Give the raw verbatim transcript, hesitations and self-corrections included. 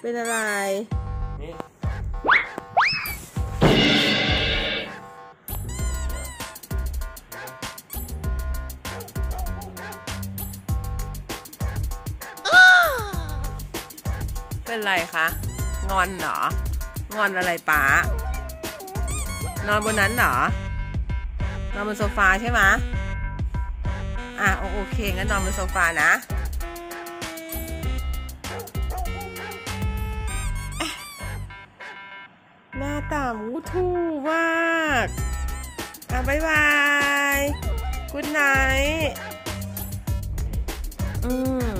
เป็นอะไรนี่เป็นไรคะงอนเหรองอนอะไรป๋านอนบนนั้นเหรอนอนบนโซฟาใช่ไหมอ่ะโอเคงั้นนอนบนโซฟานะหน้าตามูทู่มากอ่ะบ๊ายบาย Good night อืม